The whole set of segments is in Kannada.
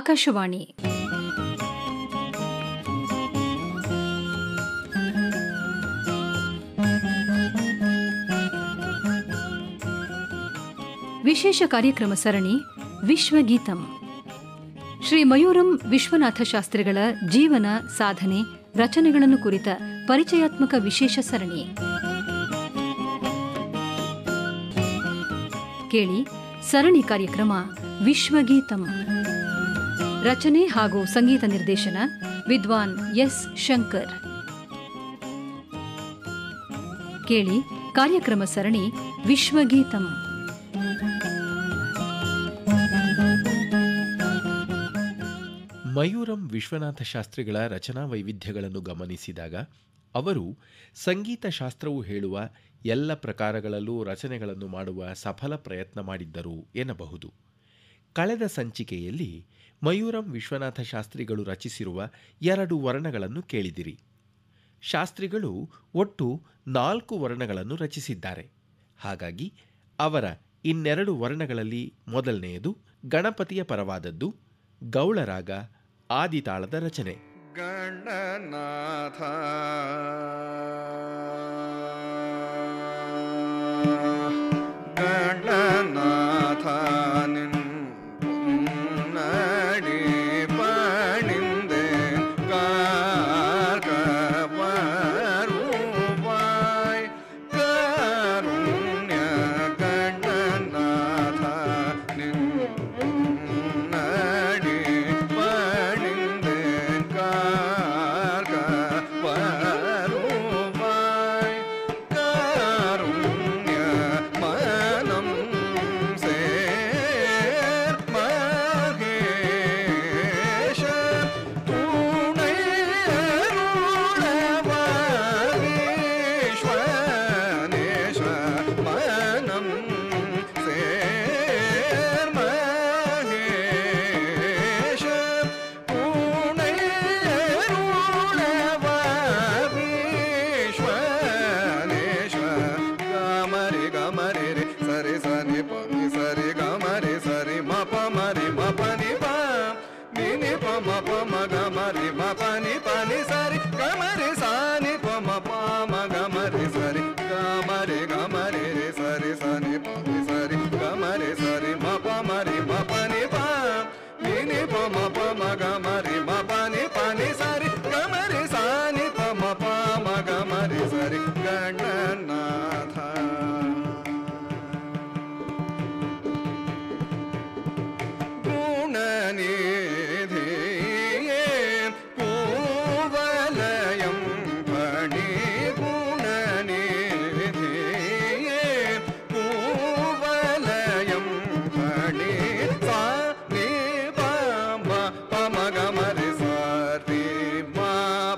आकाशवाणी। ವಿಶೇಷ ಕಾರ್ಯಕ್ರಮ ಸರಣಿ ವಿಶ್ವಗೀತಂ. ಶ್ರೀ ಮಯೂರಂ ವಿಶ್ವನಾಥ ಶಾಸ್ತ್ರಿಗಳ ಜೀವನ, ಸಾಧನೆ, ರಚನೆಗಳನ್ನು ಕುರಿತ ಪರಿಚಯಾತ್ಮಕ ವಿಶೇಷ ಸರಣಿ ಕೇಳಿ. ಸರಣಿ ಕಾರ್ಯಕ್ರಮ ವಿಶ್ವಗೀತಂ. ರಚನೆ ಹಾಗೂ ಸಂಗೀತ ನಿರ್ದೇಶನ ವಿದ್ವಾನ್ ಎಸ್ ಶಂಕರ್. ಕೇಳಿ ಕಾರ್ಯಕ್ರಮ ಸರಣಿ ವಿಶ್ವಗೀತಂ. ಮಯೂರಂ ವಿಶ್ವನಾಥ ಶಾಸ್ತ್ರಿಗಳ ರಚನಾ ವೈವಿಧ್ಯಗಳನ್ನು ಗಮನಿಸಿದಾಗ ಅವರು ಸಂಗೀತಶಾಸ್ತ್ರವು ಹೇಳುವ ಎಲ್ಲ ಪ್ರಕಾರಗಳಲ್ಲೂ ರಚನೆಗಳನ್ನು ಮಾಡುವ ಸಫಲ ಪ್ರಯತ್ನ ಮಾಡಿದ್ದರು ಎನ್ನಬಹುದು. ಕಳೆದ ಸಂಚಿಕೆಯಲ್ಲಿ ಮಯೂರಂ ವಿಶ್ವನಾಥ ಶಾಸ್ತ್ರಿಗಳು ರಚಿಸಿರುವ 2 ವರ್ಣಗಳನ್ನು ಕೇಳಿದಿರಿ. ಶಾಸ್ತ್ರಿಗಳು ಒಟ್ಟು 4 ವರ್ಣಗಳನ್ನು ರಚಿಸಿದ್ದಾರೆ. ಹಾಗಾಗಿ ಅವರ 2 ವರ್ಣಗಳಲ್ಲಿ ಮೊದಲನೆಯದು ಗಣಪತಿಯ ಪರವಾದದ್ದು ಗೌಳರಾಗ ಆದಿತಾಳದ ರಚನೆ. ಗಣನಾಥ ಗಣನಾಥ ನಿನ್ನಡಿ ಪಣಿಂದೆ ಕಾರ್ಕವರೂಪಾಯ್ ಕರುಣ್ಯ ಗಣನಾಥ ನಿನ್ನಡಿ ಪಣಿಂದೆ ಕಾರ್ಕವರೂಪಾಯ್ ಕರುಣ್ಯ ಮನಂ ಸೇರ್ ಮಹೇಶ ತುಣೈ ಅರುಣವಾಗೀಶ್ವರೇಶ ಮನಂ ಸೇರ್ ಮಹೇಶ ತುಣೈ ಅರುಣವಾಗೀಶ್ವರೇಶ ಗಮರಿ ಗಮರಿ ರೇ ಸರಿ ಸರಿ ಪಮಿ ಸರಿ ಗಮರಿ ಸರಿ ಮಪ ಮರಿ ಮಪನಿ ಮಿನಿ ಪಮ ಪಮ ಗಮರಿ ಮಪನಿ ಪನಿ ಸರಿ ಗಮರಿ ಸಾನಿ ಪಮ ಪಮ ಗಮರಿ ಸರಿ ಗಮರಿ ಗಮರಿ ರೇ ಸರಿ ಸರಿ ಪಮಿ ಸರಿ ಗಮರಿ ಸರಿ ಮಪ ಮರಿ ಮಪನಿ ಮಿನಿ ಪಮ ಪಮ ಗಮರಿ ಮಪನಿ ಪನಿ ಸರಿ ಗಮರಿ ಸಾನಿ ಪಮ ಪಮ ಗಮರಿ ಸರಿ ಗಣನಾಥ ಗುಣನಿಧಿ ಕೂವಲಯಂ ಪಣಿ ಗುಣನಿಧಿ ಕೂವಲಯಂ ಪಣಿ ಸಾ ನಿ ಪಮ ಪಮ ಗಮರಿ ಸಾರಿ ಮಾ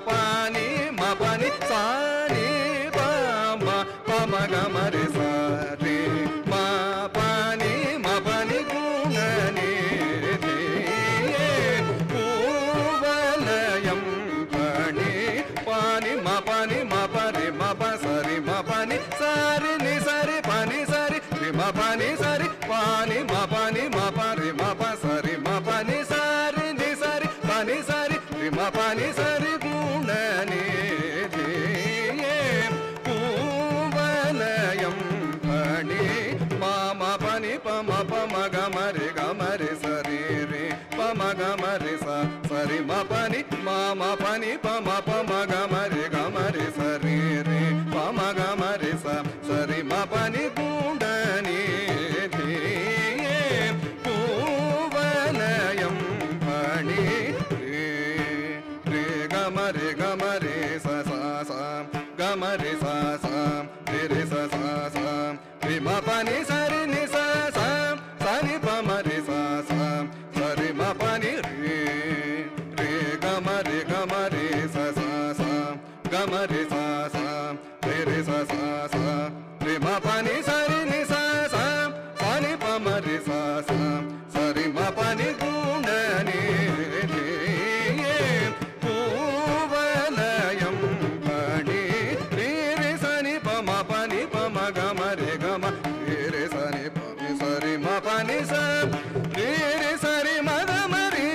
ಪಾನಿ ಮಪನಿ ಸಾ ನಿ ಪಮ ಪಮ ಗಮರಿ ಸಾರಿ ಮಾ ಪಾನಿ ಮಪನಿ ಗುಣನಿಧಿ ಕೂವಲಯಂ ಪಣಿ ಪಾನಿ ಮಪನಿ ಮಪನಿ ಮಪ ಸರಿ ಮಪನಿ ಸಾರಿ ನಿ ಸರಿ ಪನಿ ಸರಿ ರಿ ಮಪನಿ ಸರಿ ಪಾನಿ ಮಪನಿ ಮಪ ರಿ ಮಪ ಸರಿ ಮಪನಿ ಸಾರಿ ನಿ ಸರಿ ಪನಿ ಸರಿ ರಿ ಮಪನಿ ಸರಿ ಗುಣನಿಧಿ ಕೂವಲಯಂ ಪಣಿ ಪಮ ಪನಿ ಪಮ ಪಮ ಗಮರಿ ಗಮರಿ ಸರಿ ರಿ ಪಮ ಗಮರಿ ಸರಿ ಮಪನಿ ಮಮ ಪನಿ ಪಮ ಪಮ ಗಮರಿ ಗಮರಿ ಸರಿ ರಿ ಪಮ ಗಮರಿ ಸರಿ ಮಪನಿ ಗುಣನಿಧಿ ಕೂವಲಯಂ ಪಣಿ ರೇ ರೇ ಗಮರಿ ಗಮರಿ ಸ ಸಾ ಸಾ ಗಮರಿ ಸಾ ಸಾ ರೇ ರೇ ಸ ಸಾ ಸಾ ರಿ ಮಪನಿ ಸರಿ ನಿ ಸಾ ಸಾ ಸರಿ ಪಮರಿ ಸಾ ಸಾ ಸರಿ ಮಪನಿ ರೇ ರೇ ಗಮರಿ ಗಮರಿ ಸ ಸಾ ಸಾ ಗಮರಿ ಸಾ ಸಾ ರೇ ರೇ ಸ ಸಾ ಸಾ ರಿ ಮಪನಿ ಸರಿ ನಿ ಸಾ ಸಾ ಸರಿ ಪಮರಿ ಸಾ ಸಾ ಸರಿ ಮಪನಿ ಗುಣನಿಧಿ ಕೂವಲಯಂ ಪಣಿ ರೀ ರಿ ಸನಿ ಪಮ ಪನಿ ಪಮ ಗಮ ರಿ ಗಮ ರೀ ರಿ ಸನಿ ಪನಿ ಸರಿ ಮ ಪನಿ ಸ ರೀ ರಿ ಸರಿ ಮ ಗಮ ರೀ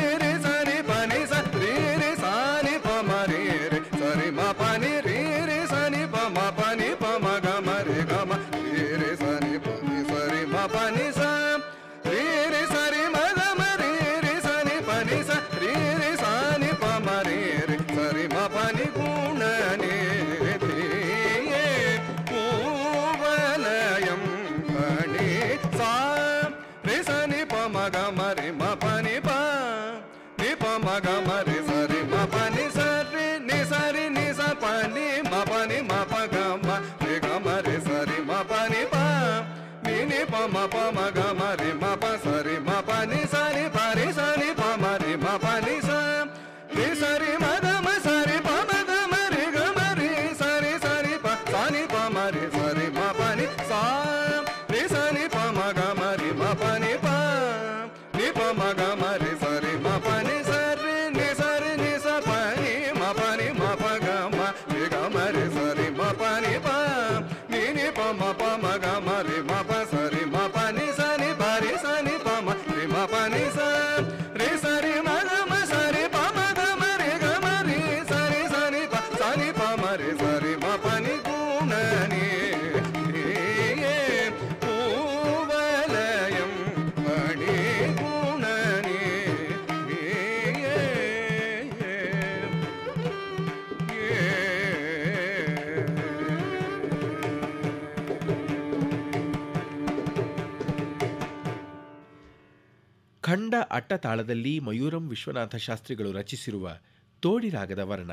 रे सारे मा पानी गुणने पूवलयम मणि गुणने ಖಂಡ ಅಟ್ಟ ತಾಳದಲ್ಲಿ ಮಯೂರಂ ವಿಶ್ವನಾಥ ಶಾಸ್ತ್ರಿಗಳು ರಚಿಸಿರುವ ತೋಡಿ ರಾಗದ ವರ್ಣ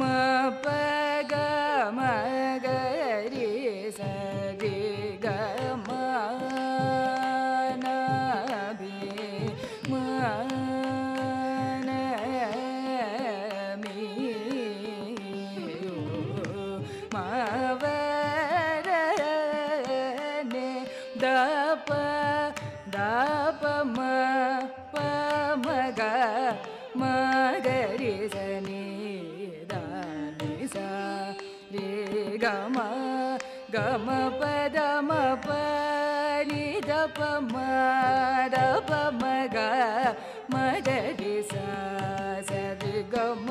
ma pa ga ma ga गम पदम पनी दप मप मग मदि सा सदि गम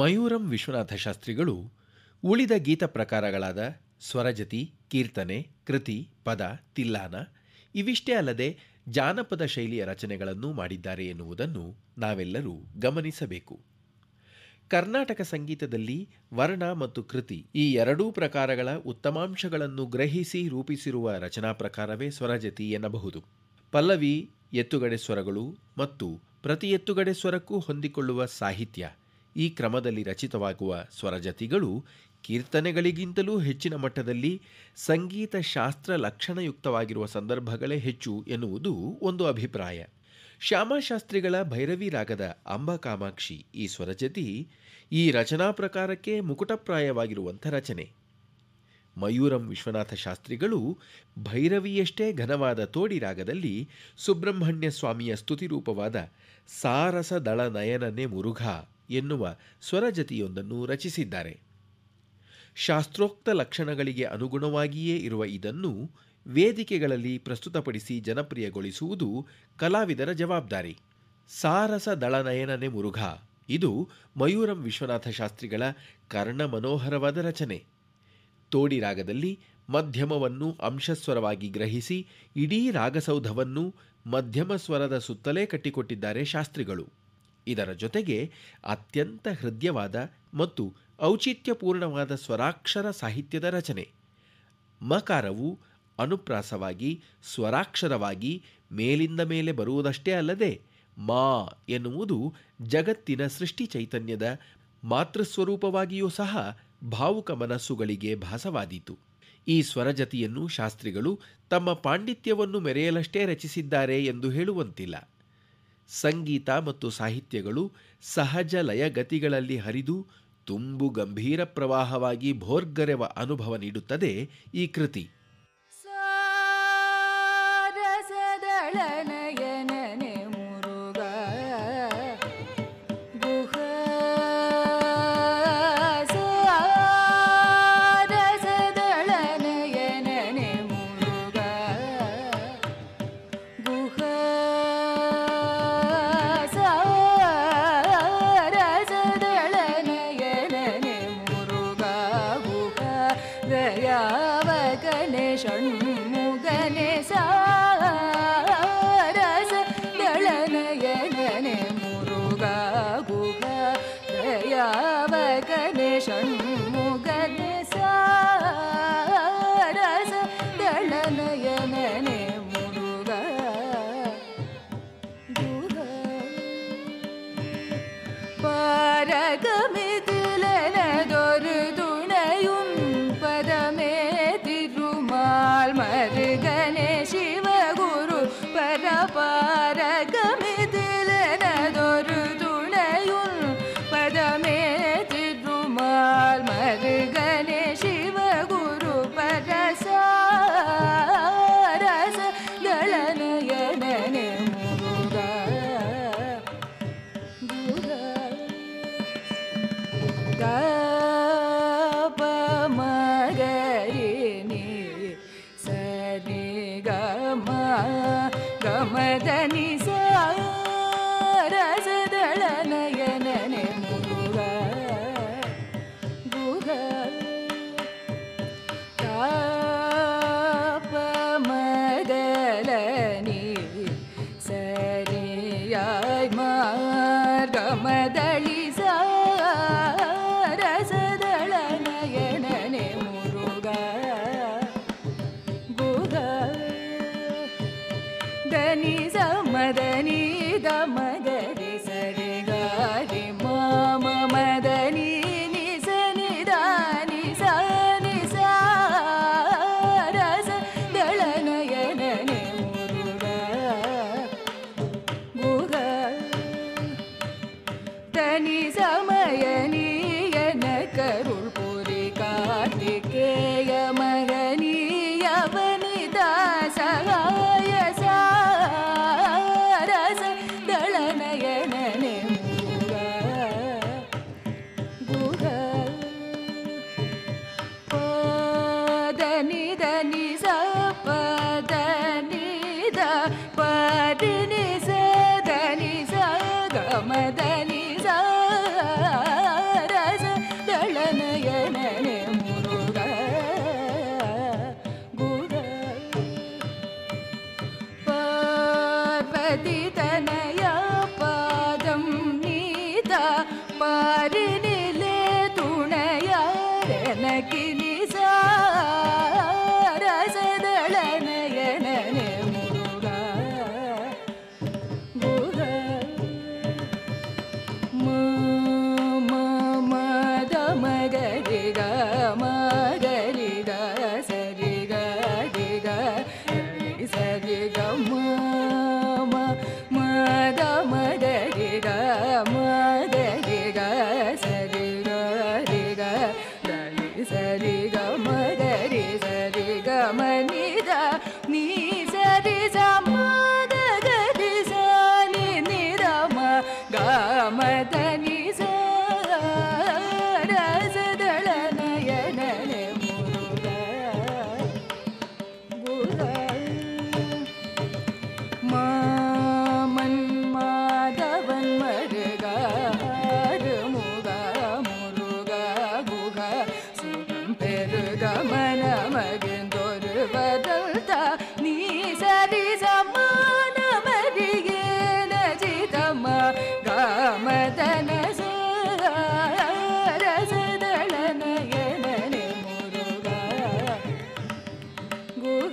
ಮಯೂರಂ ವಿಶ್ವನಾಥ ಶಾಸ್ತ್ರಿಗಳು ಉಳಿದ ಗೀತ ಪ್ರಕಾರಗಳಾದ ಸ್ವರಜತಿ, ಕೀರ್ತನೆ, ಕೃತಿ, ಪದ, ತಿಲ್ಲಾನ ಇವಿಷ್ಟೇ ಅಲ್ಲದೆ ಜಾನಪದ ಶೈಲಿಯ ರಚನೆಗಳನ್ನು ಮಾಡಿದ್ದಾರೆ ಎನ್ನುವುದನ್ನು ನಾವೆಲ್ಲರೂ ಗಮನಿಸಬೇಕು. ಕರ್ನಾಟಕ ಸಂಗೀತದಲ್ಲಿ ವರ್ಣ ಮತ್ತು ಕೃತಿ ಈ ಎರಡೂ ಪ್ರಕಾರಗಳ ಉತ್ತಮಾಂಶಗಳನ್ನು ಗ್ರಹಿಸಿ ರೂಪಿಸಿರುವ ರಚನಾ ಪ್ರಕಾರವೇ ಸ್ವರಜತಿ ಎನ್ನಬಹುದು. ಪಲ್ಲವಿ, ಎತ್ತುಗಡೆ ಸ್ವರಗಳು ಮತ್ತು ಪ್ರತಿ ಎತ್ತುಗಡೆ ಸ್ವರಕ್ಕೂ ಹೊಂದಿಕೊಳ್ಳುವ ಸಾಹಿತ್ಯ ಈ ಕ್ರಮದಲ್ಲಿ ರಚಿತವಾಗುವ ಸ್ವರಜತಿಗಳು ಕೀರ್ತನೆಗಳಿಗಿಂತಲೂ ಹೆಚ್ಚಿನ ಮಟ್ಟದಲ್ಲಿ ಸಂಗೀತ ಶಾಸ್ತ್ರ ಲಕ್ಷಣಯುಕ್ತವಾಗಿರುವ ಸಂದರ್ಭಗಳೇ ಹೆಚ್ಚು ಎನ್ನುವುದು ಒಂದು ಅಭಿಪ್ರಾಯ. ಶ್ಯಾಮಶಾಸ್ತ್ರಿಗಳ ಭೈರವಿ ರಾಗದ ಅಂಬಕಾಮಾಕ್ಷಿ ಈ ಸ್ವರಜತಿ ಈ ರಚನಾ ಪ್ರಕಾರಕ್ಕೆ ಮುಕುಟಪ್ರಾಯವಾಗಿರುವಂಥ ರಚನೆ. ಮಯೂರಂ ವಿಶ್ವನಾಥ ಶಾಸ್ತ್ರಿಗಳು ಭೈರವಿಯಷ್ಟೇ ಘನವಾದ ತೋಡಿ ರಾಗದಲ್ಲಿ ಸುಬ್ರಹ್ಮಣ್ಯ ಸ್ವಾಮಿಯ ಸ್ತುತಿರೂಪವಾದ ಸಾರಸ ದಳ ನಯನನೆ ಮುರುಘಾ ಎನ್ನುವ ಸ್ವರಜತಿಯೊಂದನ್ನು ರಚಿಸಿದ್ದಾರೆ. ಶಾಸ್ತ್ರೋಕ್ತ ಲಕ್ಷಣಗಳಿಗೆ ಅನುಗುಣವಾಗಿಯೇ ಇರುವ ಇದನ್ನು ವೇದಿಕೆಗಳಲ್ಲಿ ಪ್ರಸ್ತುತಪಡಿಸಿ ಜನಪ್ರಿಯಗೊಳಿಸುವುದು ಕಲಾವಿದರ ಜವಾಬ್ದಾರಿ. ಸಾರಸ ದಳನಯನನೆ ಮುರುಘಾ ಇದು ಮಯೂರಂ ವಿಶ್ವನಾಥ ಶಾಸ್ತ್ರಿಗಳ ಕರ್ಣ ಮನೋಹರವಾದ ರಚನೆ. ತೋಡಿ ರಾಗದಲ್ಲಿ ಮಧ್ಯಮವನ್ನು ಅಂಶಸ್ವರವಾಗಿ ಗ್ರಹಿಸಿ ಇಡೀ ರಾಗಸೌಧವನ್ನು ಮಧ್ಯಮ ಸ್ವರದ ಸುತ್ತಲೇ ಕಟ್ಟಿಕೊಟ್ಟಿದ್ದಾರೆ ಶಾಸ್ತ್ರಿಗಳು. ಇದರ ಜೊತೆಗೆ ಅತ್ಯಂತ ಹೃದ್ಯವಾದ ಮತ್ತು ಔಚಿತ್ಯಪೂರ್ಣವಾದ ಸ್ವರಾಕ್ಷರ ಸಾಹಿತ್ಯದ ರಚನೆ. ಮಕಾರವು ಅನುಪ್ರಾಸವಾಗಿ ಸ್ವರಾಕ್ಷರವಾಗಿ ಮೇಲಿಂದ ಮೇಲೆ ಬರುವುದಷ್ಟೇ ಅಲ್ಲದೆ ಮಾ ಎನ್ನುವುದು ಜಗತ್ತಿನ ಸೃಷ್ಟಿ ಚೈತನ್ಯದ ಮಾತೃಸ್ವರೂಪವಾಗಿಯೂ ಸಹ ಭಾವುಕ ಮನಸ್ಸುಗಳಿಗೆ ಭಾಸವಾದೀತು. ಈ ಸ್ವರಜತಿಯನ್ನು ಶಾಸ್ತ್ರಿಗಳು ತಮ್ಮ ಪಾಂಡಿತ್ಯವನ್ನು ಮೆರೆಯಲಷ್ಟೇ ರಚಿಸಿದ್ದಾರೆ ಎಂದು ಹೇಳುವಂತಿಲ್ಲ. ಸಂಗೀತ ಮತ್ತು ಸಾಹಿತ್ಯಗಳು ಸಹಜ ಲಯಗತಿಗಳಲ್ಲಿ ಹರಿದು ತುಂಬು ಗಂಭೀರ ಪ್ರವಾಹವಾಗಿ ಭೋರ್ಗರೆವ ಅನುಭವ ನೀಡುತ್ತದೆ ಈ ಕೃತಿ.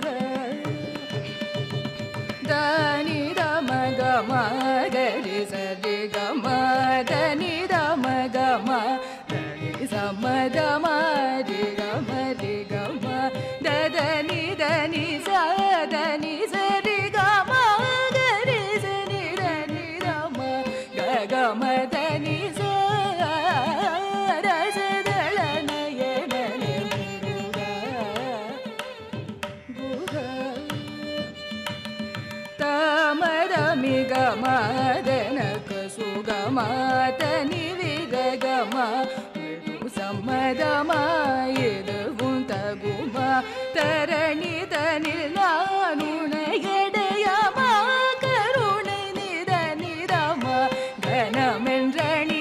Good. गमादनक सुगमातनि विगगमा मृदु सम्मदमायदुंत गुमा तरणि तनिलानुणयडयमा करुणे निदनिदम घनमेन्द्रणि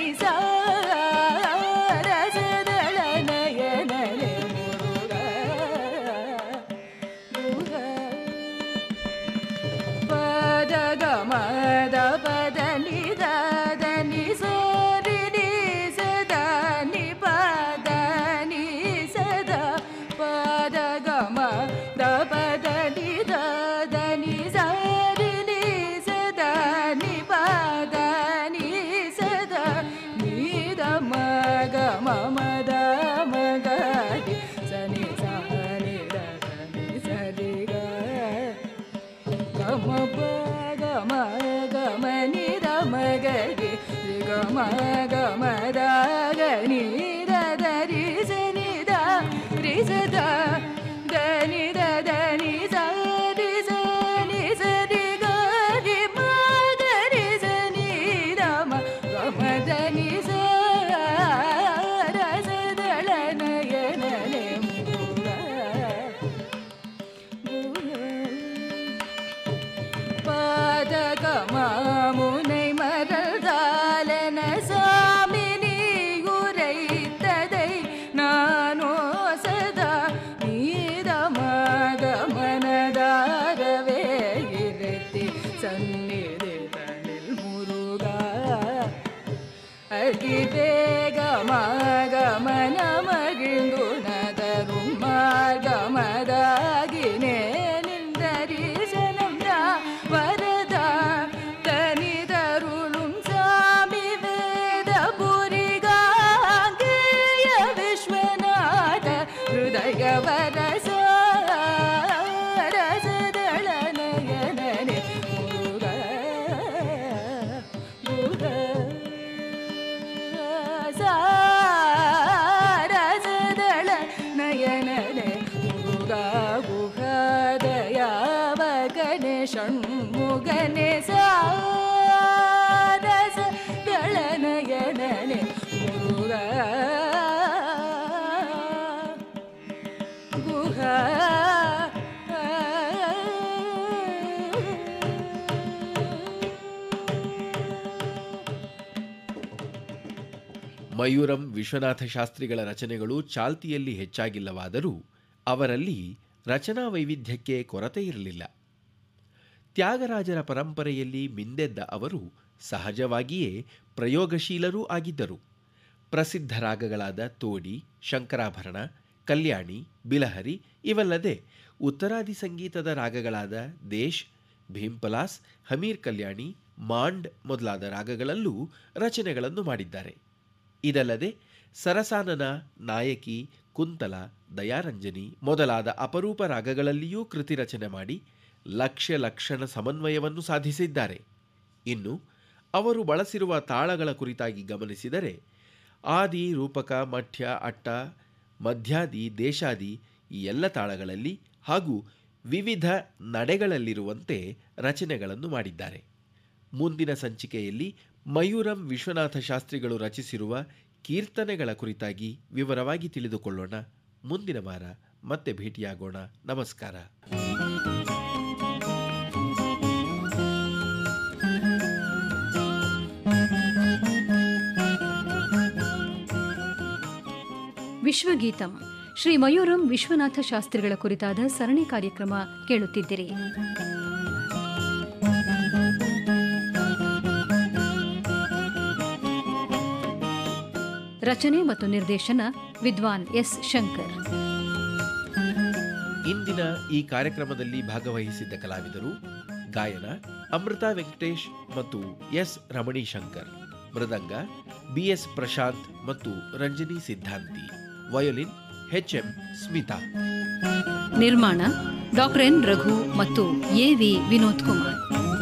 ಮಯೂರಂ ವಿಶ್ವನಾಥ ಶಾಸ್ತ್ರಿಗಳ ರಚನೆಗಳು ಚಾಲ್ತಿಯಲ್ಲಿ ಹೆಚ್ಚಾಗಿಲ್ಲವಾದರೂ ಅವರಲ್ಲಿ ರಚನಾ ವೈವಿಧ್ಯಕ್ಕೆ ಕೊರತೆ ಇರಲಿಲ್ಲ. ತ್ಯಾಗರಾಜರ ಪರಂಪರೆಯಲ್ಲಿ ಮಿಂದೆದ್ದ ಅವರು ಸಹಜವಾಗಿಯೇ ಪ್ರಯೋಗಶೀಲರೂ ಆಗಿದ್ದರು. ಪ್ರಸಿದ್ಧ ರಾಗಗಳಾದ ತೋಡಿ, ಶಂಕರಾಭರಣ, ಕಲ್ಯಾಣಿ, ಬಿಲಹರಿ ಇವಲ್ಲದೆ ಉತ್ತರಾದಿ ಸಂಗೀತದ ರಾಗಗಳಾದ ದೇಶ್, ಭೀಮಪಲಾಸ್, ಹಮೀರ್ ಕಲ್ಯಾಣಿ, ಮಾಂಡ್ ಮೊದಲಾದ ರಾಗಗಳಲ್ಲೂ ರಚನೆಗಳನ್ನು ಮಾಡಿದ್ದಾರೆ. ಇದಲ್ಲದೆ ಸರಸಾನನ, ನಾಯಕಿ, ಕುಂತಲ, ದಯಾರಂಜನಿ ಮೊದಲಾದ ಅಪರೂಪ ರಾಗಗಳಲ್ಲಿಯೂ ಕೃತಿ ರಚನೆ ಮಾಡಿ ಲಕ್ಷ್ಯ ಲಕ್ಷಣ ಸಮನ್ವಯವನ್ನು ಸಾಧಿಸಿದ್ದಾರೆ. ಇನ್ನು ಅವರು ಬಳಸಿರುವ ತಾಳಗಳ ಕುರಿತಾಗಿ ಗಮನಿಸಿದರೆ ಆದಿ, ರೂಪಕ, ಮಠ್ಯ, ಅಟ್ಟ, ಮಧ್ಯಾದಿ, ದೇಶಾದಿ ಈ ಎಲ್ಲ ತಾಳಗಳಲ್ಲಿ ಹಾಗೂ ವಿವಿಧ ನಡೆಗಳಲ್ಲಿರುವಂತೆ ರಚನೆಗಳನ್ನು ಮಾಡಿದ್ದಾರೆ. ಮುಂದಿನ ಸಂಚಿಕೆಯಲ್ಲಿ ಮಯೂರಂ ವಿಶ್ವನಾಥ ಶಾಸ್ತ್ರಿಗಳು ರಚಿಸಿರುವ ಕೀರ್ತನೆಗಳ ಕುರಿತಾಗಿ ವಿವರವಾಗಿ ತಿಳಿದುಕೊಳ್ಳೋಣ. ಮುಂದಿನ ವಾರ ಮತ್ತೆ ಭೇಟಿಯಾಗೋಣ. ನಮಸ್ಕಾರ. ವಿಶ್ವಗೀತಂ ಶ್ರೀ ಮಯೂರಂ ವಿಶ್ವನಾಥ ಶಾಸ್ತ್ರಿಗಳ ಕುರಿತಾದ ಸರಣಿ ಕಾರ್ಯಕ್ರಮ ಕೇಳುತ್ತಿದ್ದಿರಿ. ರಚನೆ ಮತ್ತು ನಿರ್ದೇಶನ ವಿದ್ವಾನ್ ಎಸ್ ಶಂಕರ್. ಇಂದಿನ ಈ ಕಾರ್ಯಕ್ರಮದಲ್ಲಿ ಭಾಗವಹಿಸಿದ್ದ ಕಲಾವಿದರು: ಗಾಯನ ಅಮೃತಾ ವೆಂಕಟೇಶ್ ಮತ್ತು ಎಸ್ ರಮಣಿ ಶಂಕರ್, ಮೃದಂಗ ಬಿಎಸ್ ಪ್ರಶಾಂತ್ ಮತ್ತು ರಂಜನಿ ಸಿದ್ಧಾಂತಿ, ವಯೋಲಿನ್ ಎಚ್ಎಂ ಸ್ಮಿತಾ. ನಿರ್ಮಾಣ ಡಾಕ್ಟರ್ ಎನ್ ರಘು ಮತ್ತು ಎ ವಿ ವಿನೋದ್ ಕುಮಾರ್.